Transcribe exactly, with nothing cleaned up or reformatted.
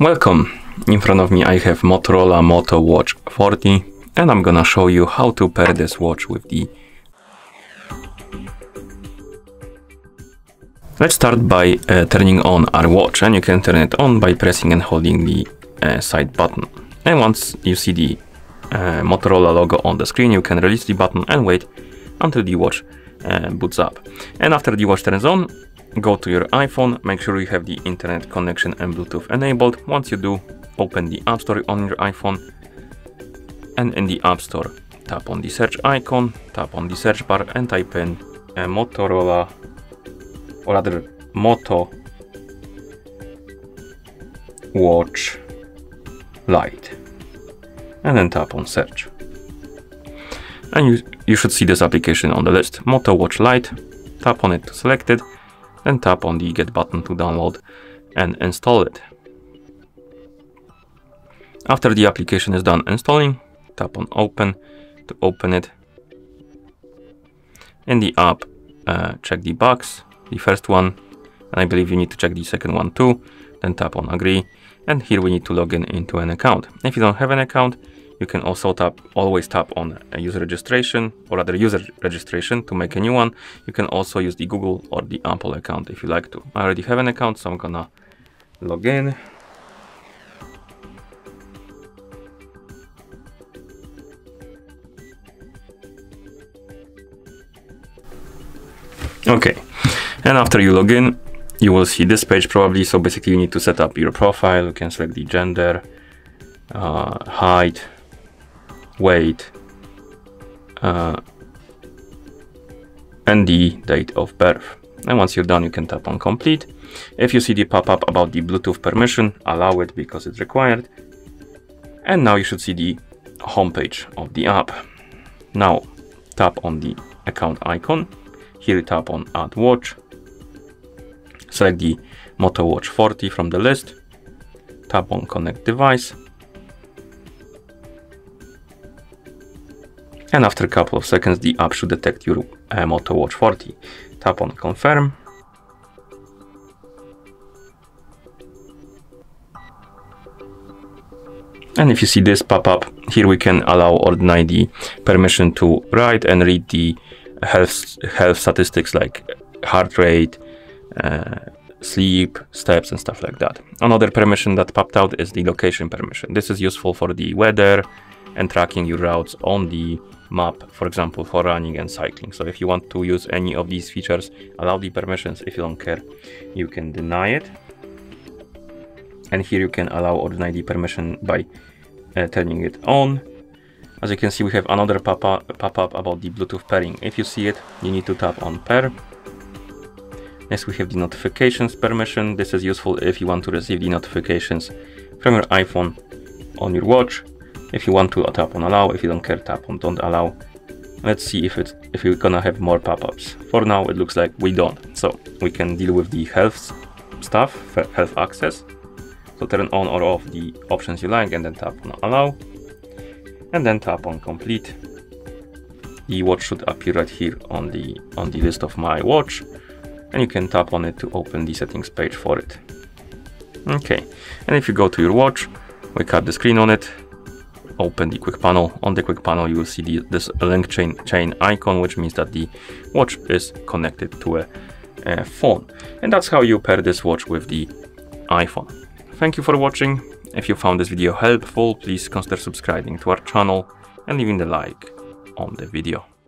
Welcome! In front of me I have Motorola Moto Watch forty and I'm gonna show you how to pair this watch with the... Let's start by uh, turning on our watch, and you can turn it on by pressing and holding the uh, side button. And once you see the uh, Motorola logo on the screen, you can release the button and wait until the watch uh, boots up. And after the watch turns on, go to your iPhone, make sure you have the internet connection and Bluetooth enabled. Once you do, open the App Store on your iPhone, and in the App Store, tap on the search icon, tap on the search bar and type in a Motorola, or rather Moto Watch Lite, and then tap on search. And you, you should see this application on the list, Moto Watch Lite. Tap on it to select it, then tap on the Get button to download and install it. After the application is done installing, tap on Open to open it. In the app, uh, check the box, the first one, and I believe you need to check the second one too, then tap on Agree, and here we need to log in into an account. If you don't have an account, you can also tap, always tap on user registration, or rather user registration to make a new one. You can also use the Google or the Apple account if you like to. I already have an account, so I'm gonna log in. Okay, and after you log in, you will see this page probably. So basically you need to set up your profile. You can select the gender, uh, height, weight, uh, and the date of birth. And once you're done, you can tap on complete. If you see the pop-up about the Bluetooth permission, allow it because it's required. And now you should see the homepage of the app. Now tap on the account icon. Here you tap on Add Watch. Select the Moto Watch forty from the list. Tap on Connect Device. And after a couple of seconds, the app should detect your uh, Moto Watch forty. Tap on Confirm. And if you see this pop-up, here we can allow or deny the permission to write and read the health, health statistics like heart rate, Uh, sleep, steps and stuff like that. Another permission that popped out is the location permission. This is useful for the weather and tracking your routes on the map, for example, for running and cycling. So if you want to use any of these features, allow the permissions. If you don't care, you can deny it. And here you can allow or deny the permission by uh, turning it on. As you can see, we have another pop-up pop up about the Bluetooth pairing. If you see it, you need to tap on pair. Next, we have the notifications permission. This is useful if you want to receive the notifications from your iPhone on your watch. If you want to, tap on allow. If you don't care, tap on don't allow. Let's see if it's if we're gonna have more pop-ups. For now, it looks like we don't. So we can deal with the health stuff, health access. So turn on or off the options you like, and then tap on allow, and then tap on complete. The watch should appear right here on the on the list of my watch. And you can tap on it to open the settings page for it. Okay, and if you go to your watch, wake up the screen on it, open the quick panel. On the quick panel, you will see the, this link chain, chain icon, which means that the watch is connected to a, a phone. And that's how you pair this watch with the iPhone. Thank you for watching. If you found this video helpful, please consider subscribing to our channel and leaving the like on the video.